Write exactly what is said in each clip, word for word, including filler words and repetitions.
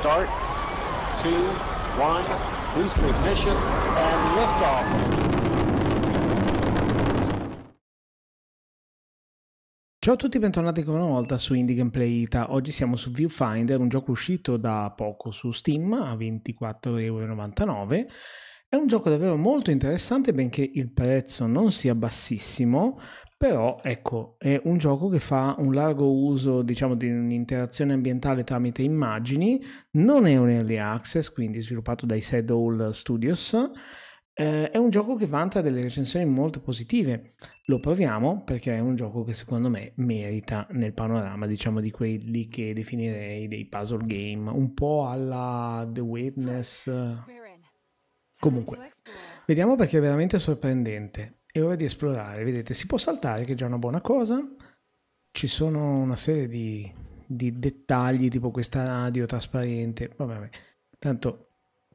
Start, two, one, boost to ignition, and liftoff. Ciao a tutti e bentornati come una volta su Indie Gameplay Ita. Oggi siamo su Viewfinder, un gioco uscito da poco su Steam a ventiquattro e novantanove euro. È un gioco davvero molto interessante, benché il prezzo non sia bassissimo. Però ecco, è un gioco che fa un largo uso, diciamo, di un'interazione ambientale tramite immagini. Non è un early access, quindi sviluppato dai Sadhul Studios. Eh, è un gioco che vanta delle recensioni molto positive. Lo proviamo perché è un gioco che secondo me merita nel panorama, diciamo, di quelli che definirei dei puzzle game, un po' alla The Witness. Comunque, vediamo perché è veramente sorprendente. È ora di esplorare, vedete, si può saltare, che è già una buona cosa. Ci sono una serie di, di dettagli, tipo questa radio trasparente. Vabbè, vabbè, tanto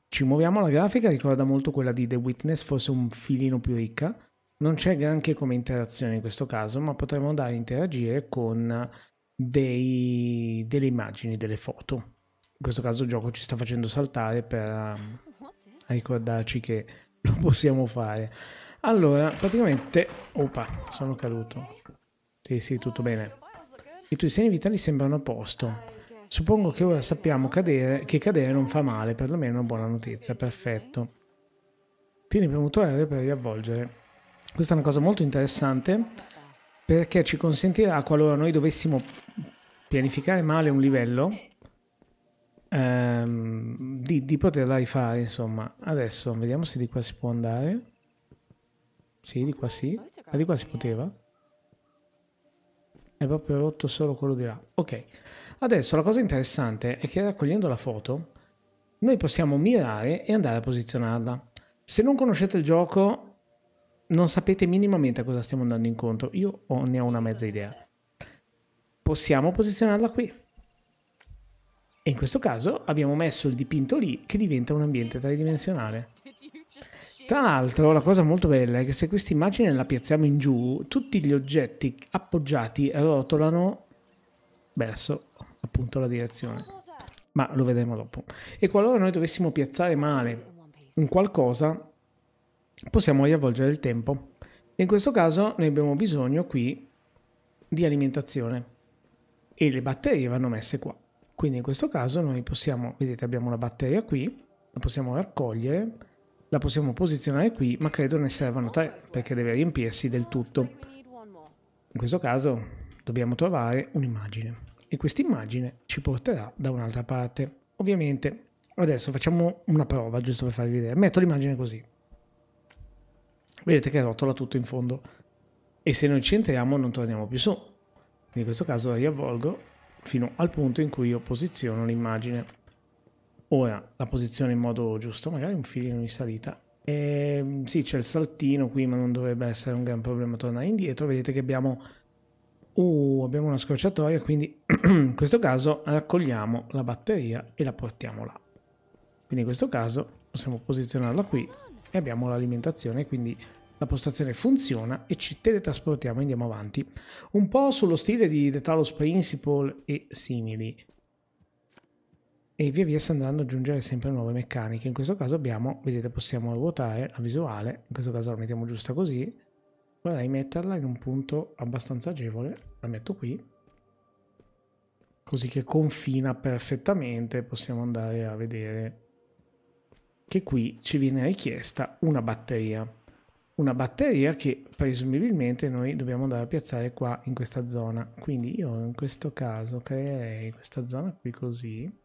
ci muoviamo. La grafica ricorda molto quella di The Witness, forse un filino più ricca. Non c'è granché come interazione in questo caso, ma potremmo andare a interagire con dei, delle immagini, delle foto. In questo caso il gioco ci sta facendo saltare per um, ricordarci che lo possiamo fare. Allora, praticamente... Opa, sono caduto. Sì, sì, tutto bene. I tuoi segni vitali sembrano a posto. Suppongo che ora sappiamo cadere, che cadere non fa male, perlomeno è una buona notizia. Perfetto. Tieni premuto R per riavvolgere. Questa è una cosa molto interessante, perché ci consentirà, qualora noi dovessimo pianificare male un livello, ehm, di, di poterla rifare, insomma. Adesso, vediamo se di qua si può andare. Sì, di qua sì. Ma di qua si poteva? È proprio rotto solo quello di là. Ok. Adesso la cosa interessante è che raccogliendo la foto noi possiamo mirare e andare a posizionarla. Se non conoscete il gioco non sapete minimamente a cosa stiamo andando incontro. Io ne ho una mezza idea. Possiamo posizionarla qui. E in questo caso abbiamo messo il dipinto lì che diventa un ambiente tridimensionale. Tra l'altro la cosa molto bella è che se questa immagine la piazziamo in giù, tutti gli oggetti appoggiati rotolano verso appunto la direzione, ma lo vedremo dopo. E qualora noi dovessimo piazzare male un qualcosa possiamo riavvolgere il tempo, e in questo caso noi abbiamo bisogno qui di alimentazione e le batterie vanno messe qua. Quindi in questo caso noi possiamo, vedete, abbiamo una batteria qui, la possiamo raccogliere. La possiamo posizionare qui, ma credo ne servano tre, perché deve riempirsi del tutto. In questo caso dobbiamo trovare un'immagine, e questa immagine ci porterà da un'altra parte. Ovviamente, adesso facciamo una prova, giusto per farvi vedere. Metto l'immagine così. Vedete che rotola tutto in fondo. E se noi ci entriamo non torniamo più su. In questo caso la riavvolgo fino al punto in cui io posiziono l'immagine. Ora la posizione in modo giusto, magari un filino di salita. E, sì, c'è il saltino qui, ma non dovrebbe essere un gran problema tornare indietro. Vedete che abbiamo, uh, abbiamo una scorciatoia, quindi in questo caso raccogliamo la batteria e la portiamo là. Quindi in questo caso possiamo posizionarla qui e abbiamo l'alimentazione, quindi la postazione funziona e ci teletrasportiamo e andiamo avanti. Un po' sullo stile di The Talos Principle e simili. E via via si andranno ad aggiungere sempre nuove meccaniche. In questo caso abbiamo, vedete, possiamo ruotare la visuale, in questo caso la mettiamo giusta così. Vorrei metterla in un punto abbastanza agevole, la metto qui, così che confina perfettamente. Possiamo andare a vedere che qui ci viene richiesta una batteria, una batteria che presumibilmente noi dobbiamo andare a piazzare qua in questa zona. Quindi io in questo caso creerei questa zona qui così.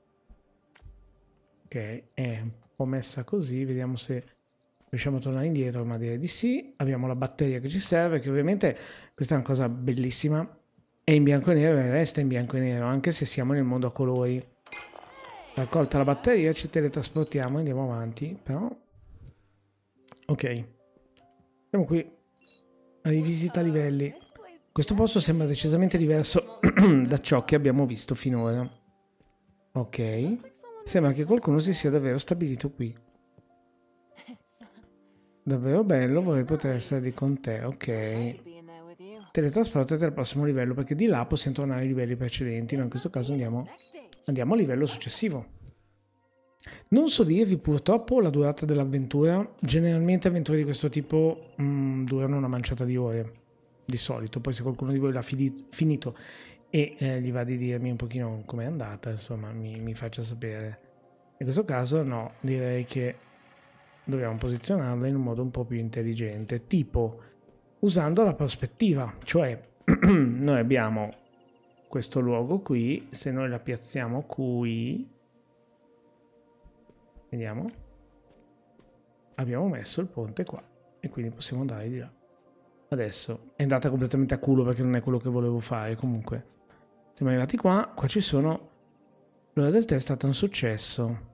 Ok, è un po' messa così, vediamo se riusciamo a tornare indietro, ma direi di sì. Abbiamo la batteria che ci serve, che ovviamente, questa è una cosa bellissima, è in bianco e nero e resta in bianco e nero, anche se siamo nel mondo a colori. Raccolta la batteria, ci teletrasportiamo e andiamo avanti, però... Ok, siamo qui, rivisita livelli. Questo posto sembra decisamente diverso da ciò che abbiamo visto finora. Ok... Sembra che qualcuno si sia davvero stabilito qui. Davvero bello, vorrei poter essere lì con te. Ok. Teletrasportate al prossimo livello, perché di là possiamo tornare ai livelli precedenti, ma in questo caso andiamo, andiamo al livello successivo. Non so dirvi purtroppo la durata dell'avventura. Generalmente avventure di questo tipo mh, durano una manciata di ore di solito, poi se qualcuno di voi l'ha finito e eh, gli va di dirmi un pochino com'è andata, insomma mi, mi faccia sapere. In questo caso no, direi che dobbiamo posizionarla in un modo un po' più intelligente, tipo usando la prospettiva, cioè noi abbiamo questo luogo qui, se noi la piazziamo qui, vediamo, abbiamo messo il ponte qua e quindi possiamo andare di là. Adesso è andata completamente a culo perché non è quello che volevo fare, comunque siamo arrivati qua, qua ci sono, l'ora del tè è stata un successo,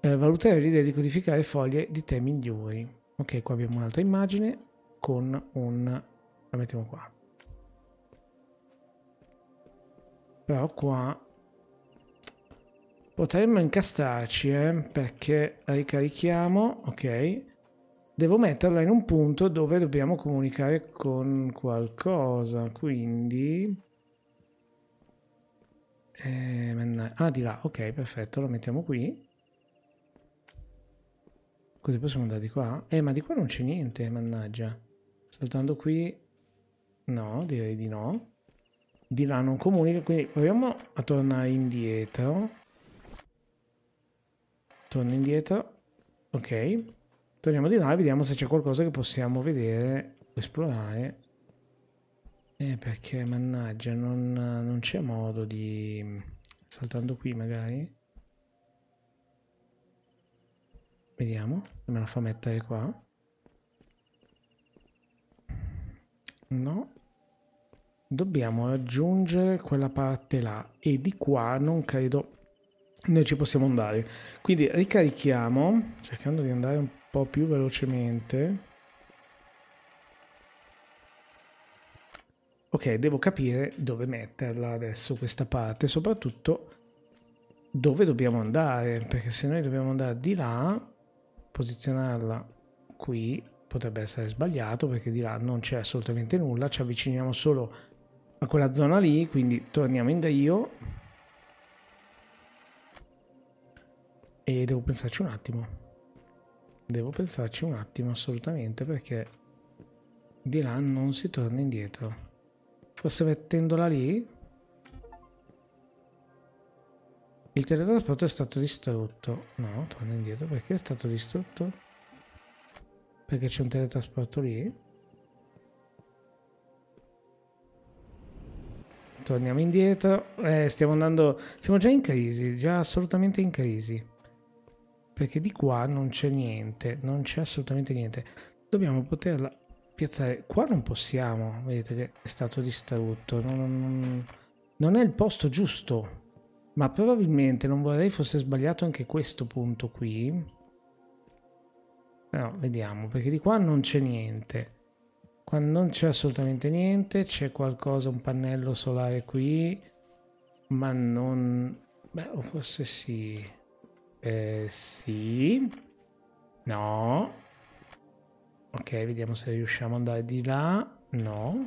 eh, valutare l'idea di codificare foglie di tè migliori. Ok, qua abbiamo un'altra immagine con un, la mettiamo qua, però qua potremmo incastrarci eh, perché ricarichiamo, ok, devo metterla in un punto dove dobbiamo comunicare con qualcosa, quindi eh, ah di là, ok perfetto, lo mettiamo qui così possiamo andare di qua, eh ma di qua non c'è niente, mannaggia, saltando qui no, direi di no, di là non comunica, quindi proviamo a tornare indietro. Torno indietro, ok, torniamo di là e vediamo se c'è qualcosa che possiamo vedere, esplorare, eh, perché mannaggia non, non c'è modo di, saltando qui magari, vediamo se me la fa mettere qua, no, dobbiamo raggiungere quella parte là e di qua non credo noi ci possiamo andare, quindi ricarichiamo cercando di andare un po' più velocemente. Ok, devo capire dove metterla adesso questa parte, soprattutto dove dobbiamo andare, perché se noi dobbiamo andare di là, posizionarla qui potrebbe essere sbagliato perché di là non c'è assolutamente nulla, ci avviciniamo solo a quella zona lì, quindi torniamo indietro. E devo pensarci un attimo, devo pensarci un attimo assolutamente, perché di là non si torna indietro. Forse mettendola lì? Il teletrasporto è stato distrutto. No, torna indietro. Perché è stato distrutto? Perché c'è un teletrasporto lì? Torniamo indietro. Eh, stiamo andando... Siamo già in crisi, già assolutamente in crisi. Perché di qua non c'è niente, non c'è assolutamente niente. Dobbiamo poterla piazzare. Qua non possiamo, vedete che è stato distrutto. Non, non, non è il posto giusto. Ma probabilmente non vorrei fosse sbagliato anche questo punto qui. Però vediamo, perché di qua non c'è niente. Qua non c'è assolutamente niente, c'è qualcosa, un pannello solare qui. Ma non... Beh, o forse sì... Eh, sì, no, ok, vediamo se riusciamo ad andare di là, no,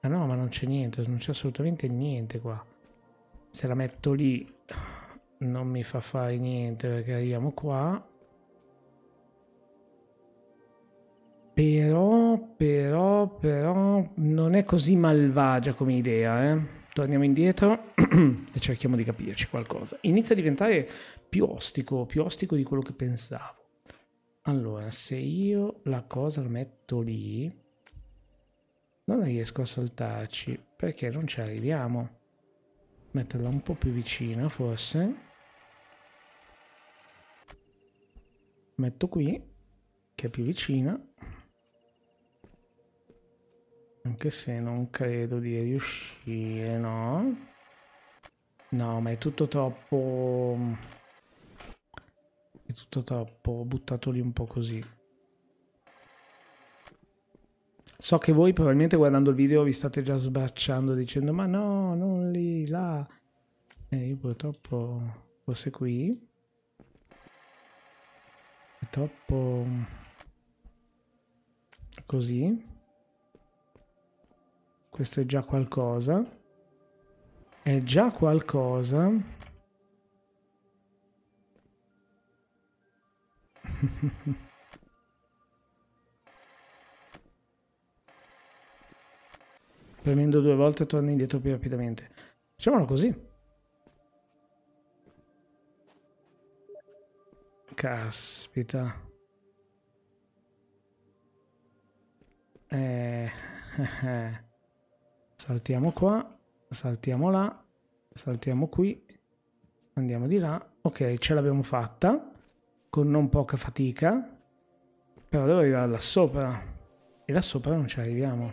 ah no, ma non c'è niente, non c'è assolutamente niente qua, se la metto lì non mi fa fare niente perché arriviamo qua, però, però, però, non è così malvagia come idea, eh. Torniamo indietro e cerchiamo di capirci qualcosa. Inizia a diventare più ostico, più ostico di quello che pensavo. Allora, se io la cosa la metto lì, non riesco a saltarci, perché non ci arriviamo. Metterla un po' più vicina, forse. Metto qui, che è più vicina. Anche se non credo di riuscire, no? No, ma è tutto troppo... È tutto troppo buttato lì un po' così. So che voi probabilmente guardando il video vi state già sbracciando dicendo ma no, non lì, là. E io purtroppo forse qui. È troppo... Così. Questo è già qualcosa. è già qualcosa. Premendo due volte torna indietro più rapidamente. Facciamolo così. Caspita. Eh, eh, eh. Saltiamo qua, saltiamo là, saltiamo qui, andiamo di là. Ok, ce l'abbiamo fatta con non poca fatica, però devo arrivare là sopra e là sopra non ci arriviamo.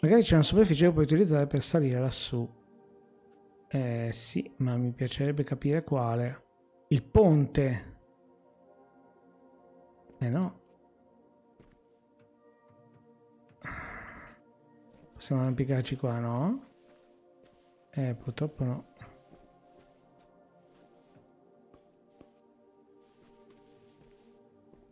Magari c'è una superficie che puoi utilizzare per salire lassù. Eh sì, ma mi piacerebbe capire quale. Il ponte. Eh no. Possiamo arrampicarci qua, no? Eh, purtroppo no.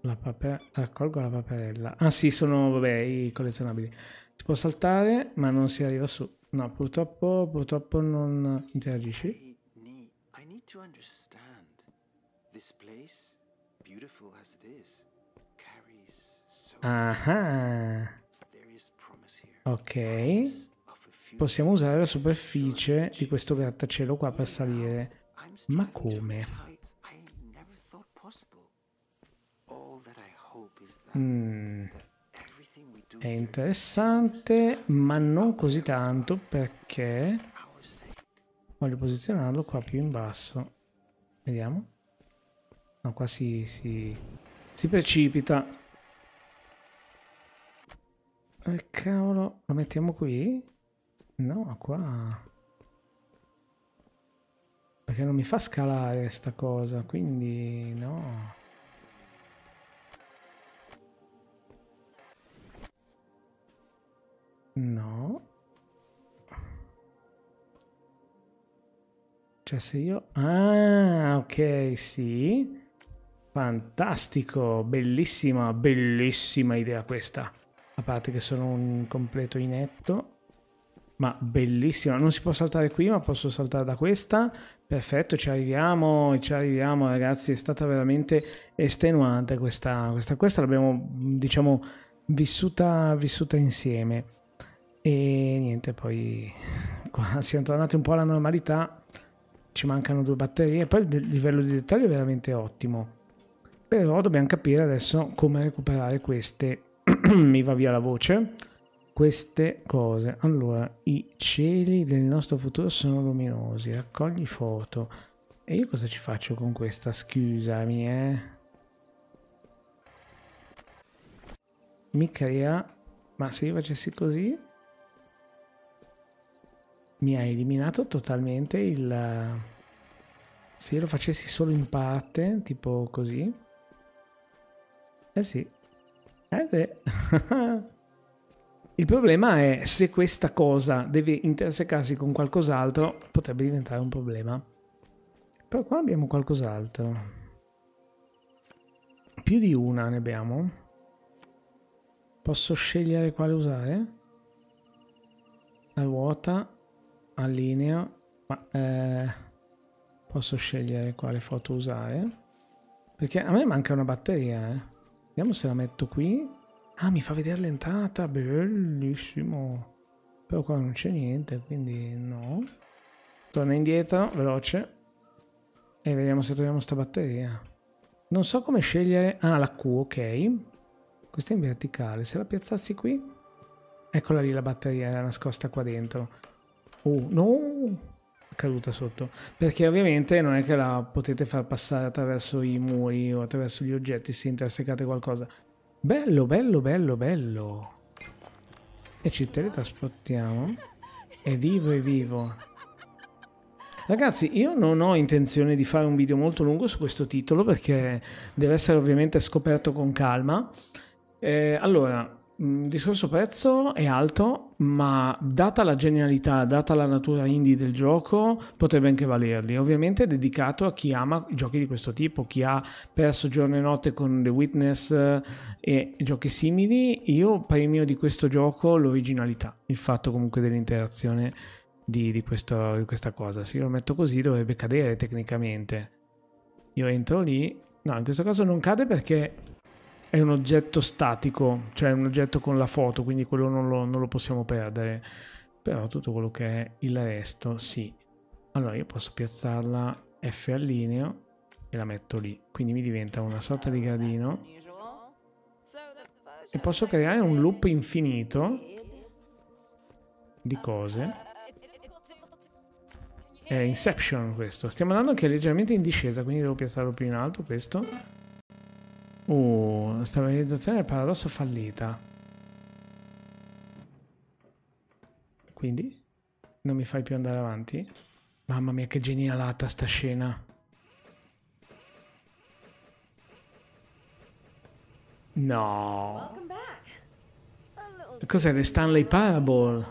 La papera... Raccolgo la paperella. Ah sì, sono, vabbè, i collezionabili. Si può saltare, ma non si arriva su. No, purtroppo, purtroppo non interagisci. I need to understand. This place, beautiful as it is. Ah, ok, possiamo usare la superficie di questo grattacielo qua per salire, ma come? Mm. È interessante, ma non così tanto, perché voglio posizionarlo qua più in basso. Vediamo. No, qua si, si, si precipita. Che cavolo, lo mettiamo qui? No, qua. Perché non mi fa scalare sta cosa, quindi no. No. Cioè se io... Ah, ok, sì. Fantastico, bellissima, bellissima idea questa. A parte che sono un completo inetto, ma bellissima. Non si può saltare qui, ma posso saltare da questa. Perfetto, ci arriviamo, ci arriviamo ragazzi, è stata veramente estenuante questa, questa, questa l'abbiamo, diciamo, vissuta, vissuta insieme. E niente, poi qua siamo tornati un po' alla normalità, ci mancano due batterie, poi il livello di dettaglio è veramente ottimo, però dobbiamo capire adesso come recuperare queste. Mi va via la voce. Queste cose. Allora, i cieli del nostro futuro sono luminosi. Raccogli foto. E io cosa ci faccio con questa? Scusami, eh. Mi crea... Ma se io facessi così... Mi ha eliminato totalmente il... Se io lo facessi solo in parte, tipo così... Eh sì. Eh beh. Il problema è se questa cosa deve intersecarsi con qualcos'altro, potrebbe diventare un problema. Però qua abbiamo qualcos'altro. Più di una ne abbiamo. Posso scegliere quale usare? La ruota, allinea, ma eh, posso scegliere quale foto usare? Perché a me manca una batteria, eh. Vediamo se la metto qui. Ah, mi fa vedere l'entrata. Bellissimo. Però qua non c'è niente, quindi no. Torna indietro, veloce. E vediamo se troviamo sta batteria. Non so come scegliere... Ah, la Q, ok. Questa è in verticale. Se la piazzassi qui... Eccola lì la batteria, era nascosta qua dentro. Oh, no! È caduta sotto. Perché ovviamente non è che la potete far passare attraverso i muri o attraverso gli oggetti se intersecate qualcosa. Bello, bello, bello, bello. E ci teletrasportiamo. È vivo, è vivo. Ragazzi, io non ho intenzione di fare un video molto lungo su questo titolo perché deve essere ovviamente scoperto con calma. Eh, allora... Il discorso prezzo è alto, ma data la genialità, data la natura indie del gioco, potrebbe anche valerli. Ovviamente è dedicato a chi ama giochi di questo tipo, chi ha perso giorno e notte con The Witness e giochi simili. Io premio di questo gioco l'originalità, il fatto comunque dell'interazione di, di, questo, di questa cosa. Se io lo metto così dovrebbe cadere tecnicamente. Io entro lì, no, in questo caso non cade perché è un oggetto statico, cioè un oggetto con la foto, quindi quello non lo, non lo possiamo perdere. Però tutto quello che è il resto sì. Allora io posso piazzarla F allineo e la metto lì, quindi mi diventa una sorta di gradino e posso creare un loop infinito di cose. È Inception questo. Stiamo andando anche leggermente in discesa, quindi devo piazzarlo più in alto questo. Oh, la stabilizzazione del paradosso fallita. Quindi? Non mi fai più andare avanti? Mamma mia, che genialata sta scena. No. Cos'è? The Stanley Parable?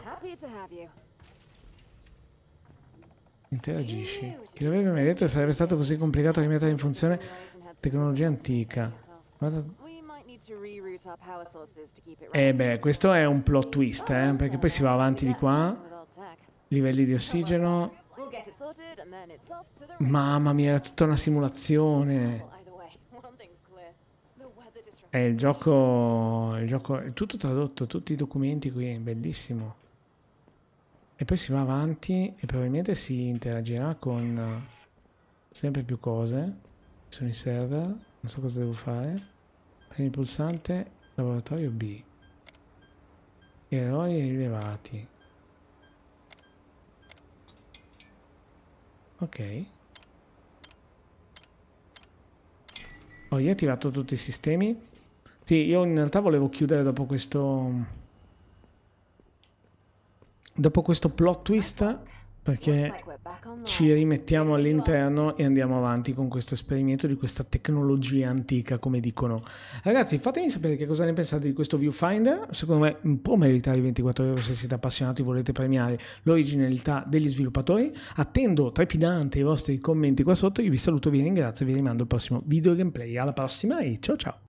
Interagisci. Chi l'avrebbe mai detto che sarebbe stato così complicato rimettere in funzione tecnologia antica? Guarda. Eh beh, questo è un plot twist, eh, perché poi si va avanti di qua. Livelli di ossigeno. Mamma mia, era tutta una simulazione. È il gioco, il gioco è tutto tradotto, tutti i documenti qui, bellissimo. E poi si va avanti e probabilmente si interagirà con sempre più cose. Ci sono i server, non so cosa devo fare. Prendi il pulsante, laboratorio B. Eroi rilevati. Ok. Ho riattivato tutti i sistemi. Sì, io in realtà volevo chiudere dopo questo, dopo questo plot twist, perché ci rimettiamo all'interno e andiamo avanti con questo esperimento di questa tecnologia antica, come dicono. Ragazzi, fatemi sapere che cosa ne pensate di questo Viewfinder. Secondo me un po' merita i ventiquattro euro se siete appassionati e volete premiare l'originalità degli sviluppatori. Attendo trepidante i vostri commenti qua sotto. Io vi saluto, vi ringrazio e vi rimando al prossimo video gameplay. Alla prossima e ciao ciao!